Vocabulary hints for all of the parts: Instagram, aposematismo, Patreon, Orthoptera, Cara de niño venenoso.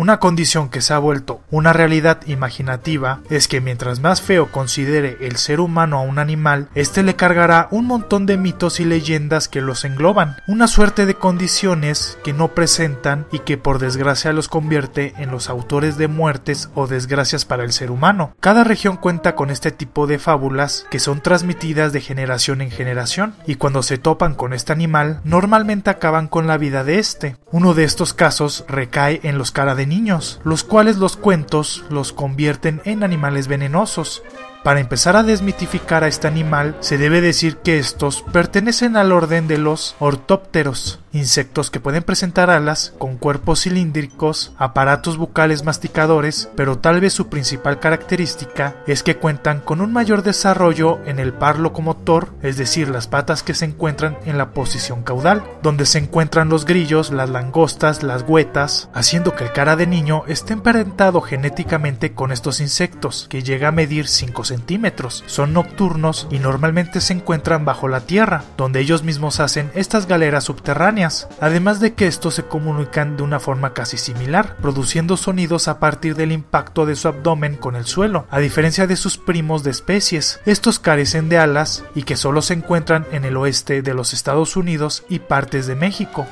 Una condición que se ha vuelto una realidad imaginativa es que mientras más feo considere el ser humano a un animal, este le cargará un montón de mitos y leyendas que los engloban, una suerte de condiciones que no presentan y que por desgracia los convierte en los autores de muertes o desgracias para el ser humano. Cada región cuenta con este tipo de fábulas que son transmitidas de generación en generación, y cuando se topan con este animal, normalmente acaban con la vida de este. Uno de estos casos recae en los cara de niños, los cuales los cuentos los convierten en animales venenosos. Para empezar a desmitificar a este animal, se debe decir que estos pertenecen al orden de los ortópteros, insectos que pueden presentar alas con cuerpos cilíndricos, aparatos bucales masticadores, pero tal vez su principal característica es que cuentan con un mayor desarrollo en el par locomotor, es decir, las patas que se encuentran en la posición caudal, donde se encuentran los grillos, las langostas, las huetas, haciendo que el cara de niño esté emparentado genéticamente con estos insectos, que llega a medir 5 centímetros. Son nocturnos y normalmente se encuentran bajo la tierra, donde ellos mismos hacen estas galeras subterráneas. Además de que estos se comunican de una forma casi similar, produciendo sonidos a partir del impacto de su abdomen con el suelo, a diferencia de sus primos de especies. Estos carecen de alas y que solo se encuentran en el oeste de los Estados Unidos y partes de México.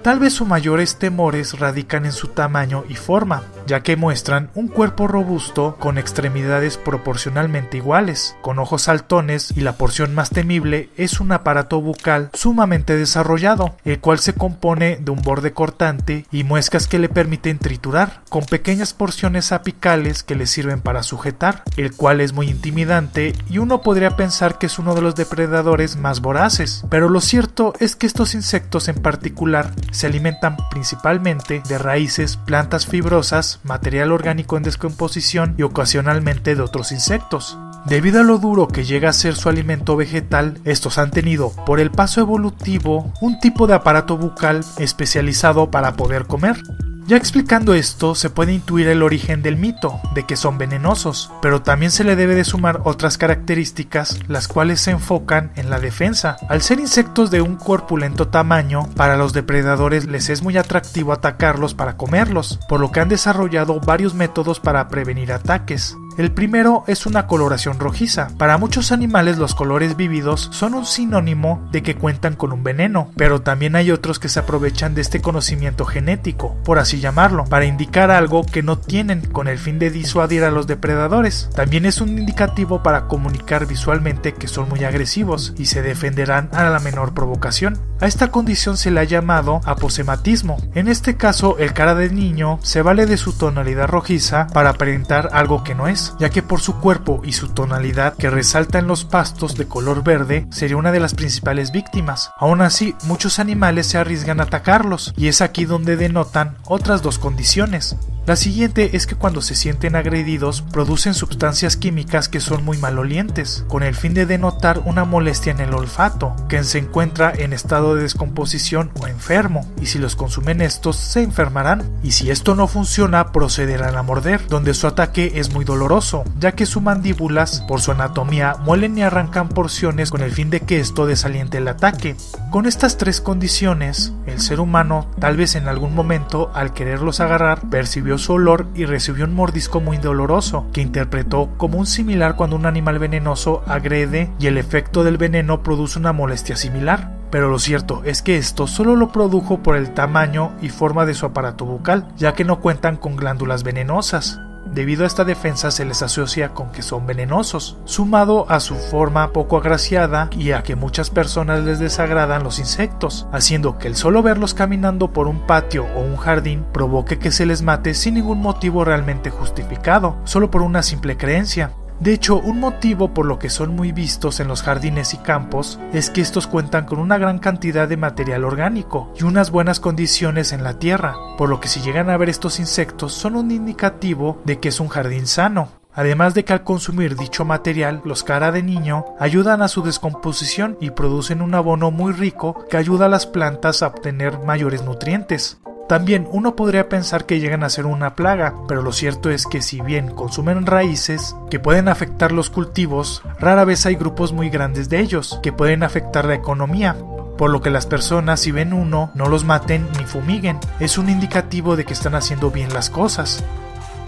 Tal vez sus mayores temores radican en su tamaño y forma, ya que muestran un cuerpo robusto con extremidades proporcionalmente iguales, con ojos saltones, y la porción más temible es un aparato bucal sumamente desarrollado, el cual se compone de un borde cortante y muescas que le permiten triturar, con pequeñas porciones apicales que le sirven para sujetar, el cual es muy intimidante y uno podría pensar que es uno de los depredadores más voraces, pero lo cierto es que estos insectos en particular se alimentan principalmente de raíces, plantas fibrosas, material orgánico en descomposición y ocasionalmente de otros insectos. Debido a lo duro que llega a ser su alimento vegetal, estos han tenido, por el paso evolutivo, un tipo de aparato bucal especializado para poder comer. Ya explicando esto, se puede intuir el origen del mito, de que son venenosos, pero también se le debe de sumar otras características, las cuales se enfocan en la defensa. Al ser insectos de un corpulento tamaño, para los depredadores les es muy atractivo atacarlos para comerlos, por lo que han desarrollado varios métodos para prevenir ataques. El primero es una coloración rojiza. Para muchos animales los colores vívidos son un sinónimo de que cuentan con un veneno, pero también hay otros que se aprovechan de este conocimiento genético, por así llamarlo, para indicar algo que no tienen con el fin de disuadir a los depredadores. También es un indicativo para comunicar visualmente que son muy agresivos y se defenderán a la menor provocación. A esta condición se le ha llamado aposematismo. En este caso, el cara de niño se vale de su tonalidad rojiza para aparentar algo que no es, ya que por su cuerpo y su tonalidad que resalta en los pastos de color verde sería una de las principales víctimas. Aún así, muchos animales se arriesgan a atacarlos, y es aquí donde denotan otras dos condiciones. La siguiente es que cuando se sienten agredidos producen sustancias químicas que son muy malolientes, con el fin de denotar una molestia en el olfato, quien se encuentra en estado de descomposición o enfermo, y si los consumen estos se enfermarán, y si esto no funciona procederán a morder, donde su ataque es muy doloroso, ya que sus mandíbulas por su anatomía muelen y arrancan porciones con el fin de que esto desaliente el ataque. Con estas tres condiciones, el ser humano tal vez en algún momento al quererlos agarrar percibió su olor y recibió un mordisco muy doloroso, que interpretó como un similar cuando un animal venenoso agrede y el efecto del veneno produce una molestia similar. Pero lo cierto es que esto solo lo produjo por el tamaño y forma de su aparato bucal, ya que no cuentan con glándulas venenosas. Debido a esta defensa se les asocia con que son venenosos, sumado a su forma poco agraciada y a que muchas personas les desagradan los insectos, haciendo que el solo verlos caminando por un patio o un jardín provoque que se les mate sin ningún motivo realmente justificado, solo por una simple creencia. De hecho, un motivo por lo que son muy vistos en los jardines y campos es que estos cuentan con una gran cantidad de material orgánico y unas buenas condiciones en la tierra, por lo que si llegan a ver estos insectos son un indicativo de que es un jardín sano. Además de que al consumir dicho material, los cara de niño ayudan a su descomposición y producen un abono muy rico que ayuda a las plantas a obtener mayores nutrientes. También uno podría pensar que llegan a ser una plaga, pero lo cierto es que si bien consumen raíces que pueden afectar los cultivos, rara vez hay grupos muy grandes de ellos que pueden afectar la economía. por lo que las personas, si ven uno, no los maten ni fumiguen, es un indicativo de que están haciendo bien las cosas.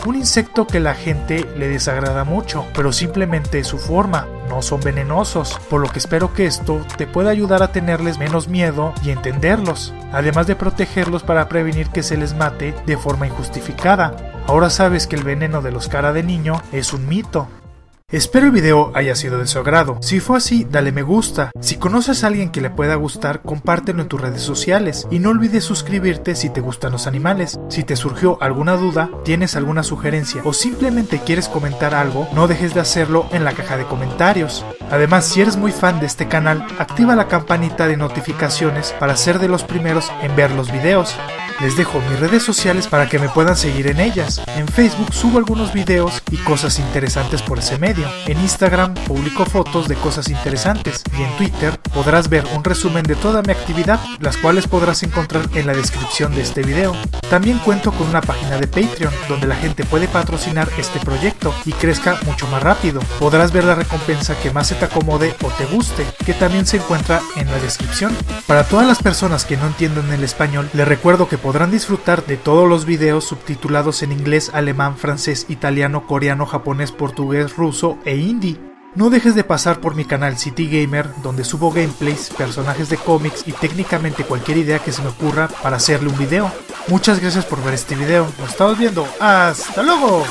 Un insecto que la gente le desagrada mucho, pero simplemente es su forma, no son venenosos, por lo que espero que esto te pueda ayudar a tenerles menos miedo y entenderlos, además de protegerlos para prevenir que se les mate de forma injustificada. Ahora sabes que el veneno de los cara de niño es un mito. Espero el video haya sido de su agrado. Si fue así, dale me gusta. Si conoces a alguien que le pueda gustar, compártelo en tus redes sociales. Y no olvides suscribirte si te gustan los animales. Si te surgió alguna duda, tienes alguna sugerencia o simplemente quieres comentar algo, no dejes de hacerlo en la caja de comentarios. Además, si eres muy fan de este canal, activa la campanita de notificaciones para ser de los primeros en ver los videos. Les dejo mis redes sociales para que me puedan seguir en ellas. En Facebook subo algunos videos y cosas interesantes por ese medio. En Instagram publico fotos de cosas interesantes. Y en Twitter podrás ver un resumen de toda mi actividad, las cuales podrás encontrar en la descripción de este video. También cuento con una página de Patreon, donde la gente puede patrocinar este proyecto y crezca mucho más rápido. Podrás ver la recompensa que más se te acomode o te guste, que también se encuentra en la descripción. Para todas las personas que no entienden el español, les recuerdo que podrán disfrutar de todos los videos subtitulados en inglés, alemán, francés, italiano, coreano, japonés, portugués, ruso e hindi. No dejes de pasar por mi canal City Gamer, donde subo gameplays, personajes de cómics y técnicamente cualquier idea que se me ocurra para hacerle un video. Muchas gracias por ver este video, nos estamos viendo, ¡hasta luego!